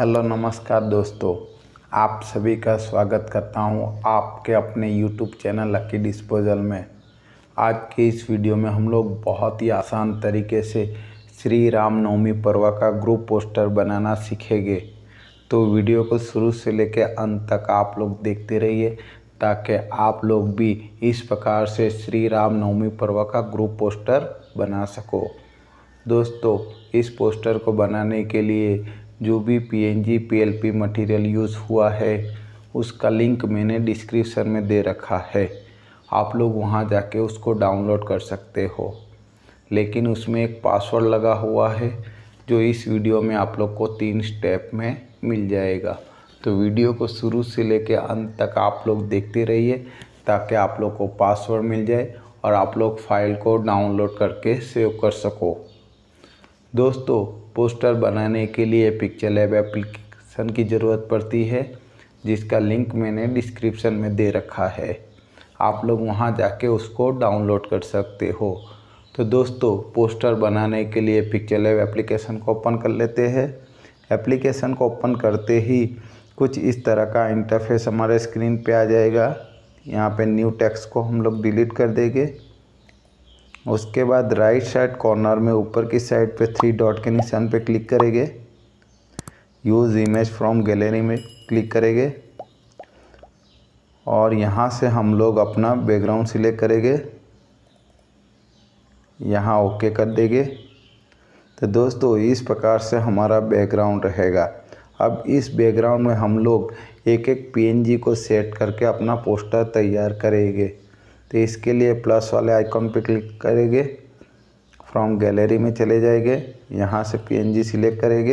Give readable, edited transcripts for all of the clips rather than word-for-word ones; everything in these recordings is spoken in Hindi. हेलो नमस्कार दोस्तों, आप सभी का स्वागत करता हूं आपके अपने YouTube चैनल लकी डिस्पोजल में। आज के इस वीडियो में हम लोग बहुत ही आसान तरीके से श्री राम नवमी पर्व का ग्रुप पोस्टर बनाना सीखेंगे। तो वीडियो को शुरू से लेकर अंत तक आप लोग देखते रहिए ताकि आप लोग भी इस प्रकार से श्री राम नवमी पर्व का ग्रुप पोस्टर बना सको। दोस्तों, इस पोस्टर को बनाने के लिए जो भी PNG PLP मटेरियल यूज़ हुआ है उसका लिंक मैंने डिस्क्रिप्शन में दे रखा है, आप लोग वहां जाके उसको डाउनलोड कर सकते हो। लेकिन उसमें एक पासवर्ड लगा हुआ है जो इस वीडियो में आप लोग को 3 स्टेप में मिल जाएगा। तो वीडियो को शुरू से लेकर अंत तक आप लोग देखते रहिए ताकि आप लोग को पासवर्ड मिल जाए और आप लोग फाइल को डाउनलोड करके सेव कर सको। दोस्तों, पोस्टर बनाने के लिए पिक्सेल लैब एप्लीकेशन की ज़रूरत पड़ती है जिसका लिंक मैंने डिस्क्रिप्शन में दे रखा है, आप लोग वहां जाके उसको डाउनलोड कर सकते हो। तो दोस्तों, पोस्टर बनाने के लिए पिक्सेल लैब एप्लीकेशन को ओपन कर लेते हैं। एप्लीकेशन को ओपन करते ही कुछ इस तरह का इंटरफेस हमारे स्क्रीन पे आ जाएगा। यहाँ पे न्यू टेक्स्ट को हम लोग डिलीट कर देंगे। उसके बाद राइट साइड कॉर्नर में ऊपर की साइड पे 3 डॉट के निशान पे क्लिक करेंगे, यूज़ इमेज फ्रॉम गैलरी में क्लिक करेंगे और यहाँ से हम लोग अपना बैकग्राउंड सिलेक्ट करेंगे, यहाँ ओके कर देंगे। तो दोस्तों, इस प्रकार से हमारा बैकग्राउंड रहेगा। अब इस बैकग्राउंड में हम लोग एक एक PNG को सेट करके अपना पोस्टर तैयार करेंगे। तो इसके लिए प्लस वाले आइकॉन पे क्लिक करेंगे, फ्रॉम गैलरी में चले जाएंगे, यहाँ से PNG सिलेक्ट करेंगे,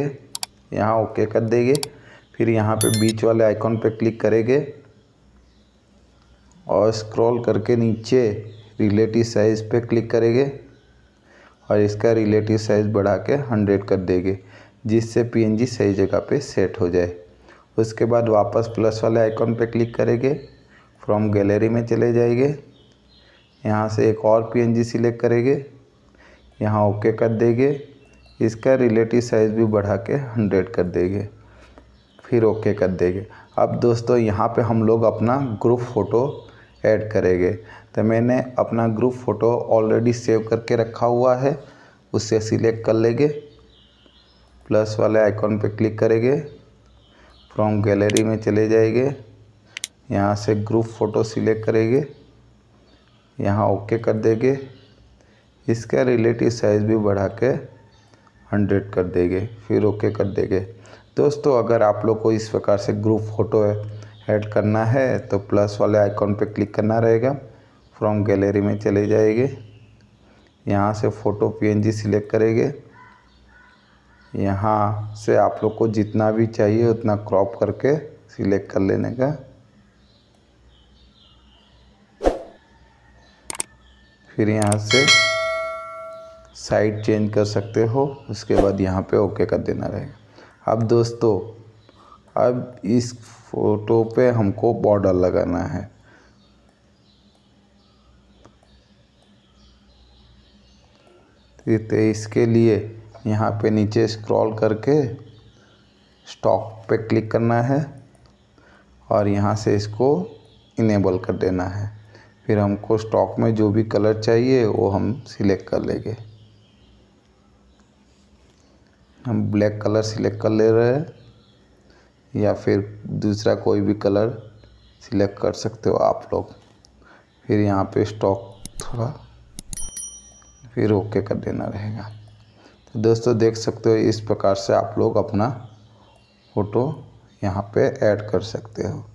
यहाँ ओके कर देंगे। फिर यहाँ पे बीच वाले आइकॉन पे क्लिक करेंगे और स्क्रॉल करके नीचे रिलेटिव साइज़ पे क्लिक करेंगे और इसका रिलेटिव साइज़ बढ़ा के 100 कर देंगे जिससे PNG सही जगह पे सेट हो जाए। उसके बाद वापस प्लस वाले आइकॉन पे क्लिक करेंगे, फ्रॉम गैलरी में चले जाएंगे, यहाँ से एक और PNG सिलेक्ट करेंगे, यहाँ ओके कर देंगे, इसका रिलेटिव साइज़ भी बढ़ा के 100 कर देंगे, फिर ओके कर देंगे। अब दोस्तों, यहाँ पे हम लोग अपना ग्रुप फ़ोटो ऐड करेंगे। तो मैंने अपना ग्रुप फ़ोटो ऑलरेडी सेव करके रखा हुआ है, उससे सिलेक्ट कर लेंगे, प्लस वाले आइकॉन पे क्लिक करेंगे, फ्रॉम गैलरी में चले जाएंगे, यहाँ से ग्रुप फ़ोटो सिलेक्ट करेंगे, यहाँ ओके कर देंगे, इसका रिलेटिव साइज़ भी बढ़ा के 100 कर देंगे, फिर ओके कर देंगे। दोस्तों, अगर आप लोग को इस प्रकार से ग्रुप फ़ोटो ऐड करना है तो प्लस वाले आइकॉन पे क्लिक करना रहेगा, फ्रॉम गैलरी में चले जाएंगे, यहाँ से फ़ोटो PNG सिलेक्ट करेंगे, यहाँ से आप लोग को जितना भी चाहिए उतना क्रॉप करके सिलेक्ट कर लेने का, फिर यहाँ से साइड चेंज कर सकते हो, उसके बाद यहाँ पे ओके कर देना रहेगा। अब दोस्तों, अब इस फोटो पे हमको बॉर्डर लगाना है। तो इसके लिए यहाँ पे नीचे स्क्रॉल करके स्टॉक पे क्लिक करना है और यहाँ से इसको इनेबल कर देना है। फिर हमको स्टॉक में जो भी कलर चाहिए वो हम सिलेक्ट कर लेंगे, हम ब्लैक कलर सिलेक्ट कर ले रहे हैं या फिर दूसरा कोई भी कलर सिलेक्ट कर सकते हो आप लोग। फिर यहाँ पे स्टॉक थोड़ा, फिर ओके कर देना रहेगा। तो दोस्तों, देख सकते हो इस प्रकार से आप लोग अपना फ़ोटो यहाँ पे ऐड कर सकते हो।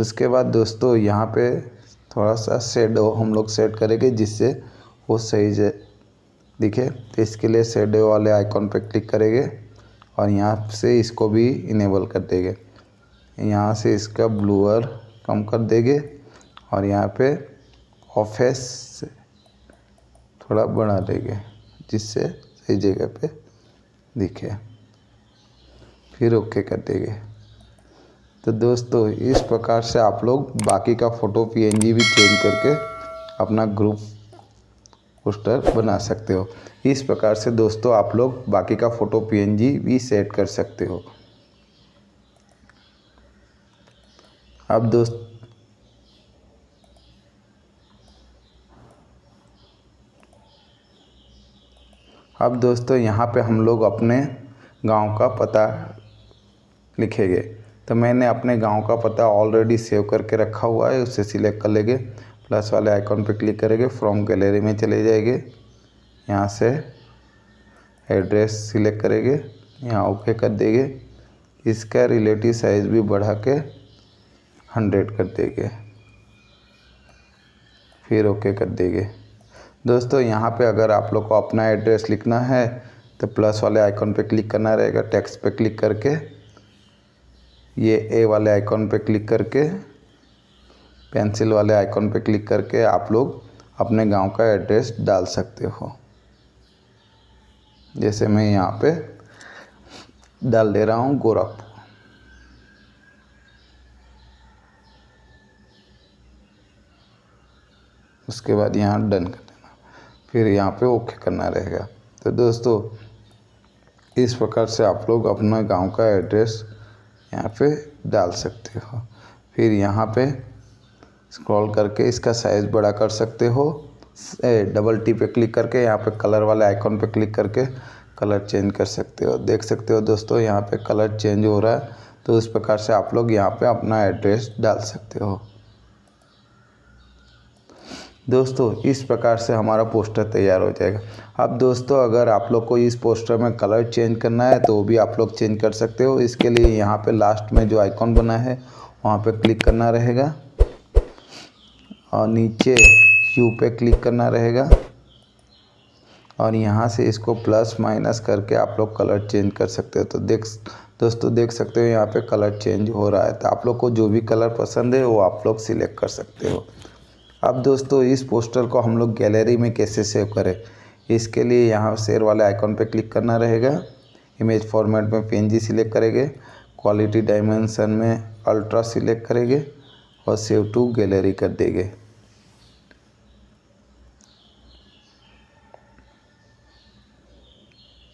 उसके बाद दोस्तों, यहाँ पे थोड़ा सा शेडो हम लोग सेट करेंगे जिससे वो सही दिखे। तो इसके लिए शेडो वाले आइकॉन पर क्लिक करेंगे और यहाँ से इसको भी इनेबल कर देंगे, यहाँ से इसका ब्लूअर कम कर देंगे और यहाँ पे ऑफेस थोड़ा बढ़ा देंगे जिससे सही जगह पे दिखे, फिर ओके कर देंगे। तो दोस्तों, इस प्रकार से आप लोग बाकी का फ़ोटो PNG भी चेंज करके अपना ग्रुप पोस्टर बना सकते हो। इस प्रकार से दोस्तों, आप लोग बाकी का फ़ोटो PNG भी सेट कर सकते हो। अब दोस्त अब दोस्तों यहाँ पे हम लोग अपने गांव का पता लिखेंगे। तो मैंने अपने गांव का पता ऑलरेडी सेव करके रखा हुआ है, उसे सिलेक्ट कर लेंगे, प्लस वाले आइकॉन पे क्लिक करेंगे, फ्रॉम गैलरी में चले जाएंगे, यहाँ से एड्रेस सिलेक्ट करेंगे, यहाँ ओके कर देंगे, इसका रिलेटिव साइज़ भी बढ़ा के 100 कर देंगे, फिर ओके कर देंगे। दोस्तों यहाँ पे अगर आप लोग को अपना एड्रेस लिखना है तो प्लस वाले आइकॉन पे क्लिक करना रहेगा, टेक्स्ट पे क्लिक करके ये ए वाले आइकॉन पे क्लिक करके पेंसिल वाले आइकॉन पे क्लिक करके आप लोग अपने गांव का एड्रेस डाल सकते हो। जैसे मैं यहाँ पे डाल दे रहा हूँ गोरखपुर। उसके बाद यहाँ डन कर देना, फिर यहाँ पे ओके करना रहेगा। तो दोस्तों इस प्रकार से आप लोग अपना गांव का एड्रेस यहाँ पे डाल सकते हो। फिर यहाँ पे स्क्रॉल करके इसका साइज़ बड़ा कर सकते हो, डबल टी पे क्लिक करके यहाँ पे कलर वाले आइकॉन पे क्लिक करके कलर चेंज कर सकते हो। देख सकते हो दोस्तों यहाँ पे कलर चेंज हो रहा है। तो इस प्रकार से आप लोग यहाँ पे अपना एड्रेस डाल सकते हो। दोस्तों इस प्रकार से हमारा पोस्टर तैयार हो जाएगा। अब दोस्तों अगर आप लोग को इस पोस्टर में कलर चेंज करना है तो वो भी आप लोग चेंज कर सकते हो। इसके लिए यहाँ पे लास्ट में जो आइकॉन बना है वहाँ पे क्लिक करना रहेगा और नीचे यू पे क्लिक करना रहेगा और यहाँ से इसको प्लस माइनस करके आप लोग कलर चेंज कर सकते हो। तो देख सकते हो यहाँ पे कलर चेंज हो रहा है। तो आप लोग को जो भी कलर पसंद है वो आप लोग सिलेक्ट कर सकते हो। अब दोस्तों इस पोस्टर को हम लोग गैलरी में कैसे सेव करें, इसके लिए यहाँ शेयर वाले आइकॉन पे क्लिक करना रहेगा, इमेज फॉर्मेट में PNG सिलेक्ट करेंगे, क्वालिटी डायमेंशन में अल्ट्रा सिलेक्ट करेंगे और सेव टू गैलरी कर देंगे।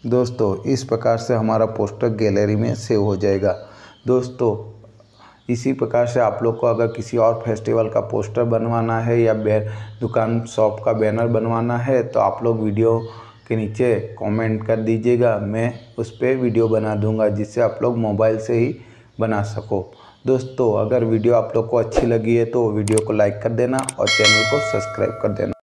दोस्तों इस प्रकार से हमारा पोस्टर गैलरी में सेव हो जाएगा। दोस्तों इसी प्रकार से आप लोग को अगर किसी और फेस्टिवल का पोस्टर बनवाना है या दुकान शॉप का बैनर बनवाना है तो आप लोग वीडियो के नीचे कमेंट कर दीजिएगा, मैं उस पर वीडियो बना दूंगा जिससे आप लोग मोबाइल से ही बना सको। दोस्तों अगर वीडियो आप लोग को अच्छी लगी है तो वीडियो को लाइक कर देना और चैनल को सब्सक्राइब कर देना।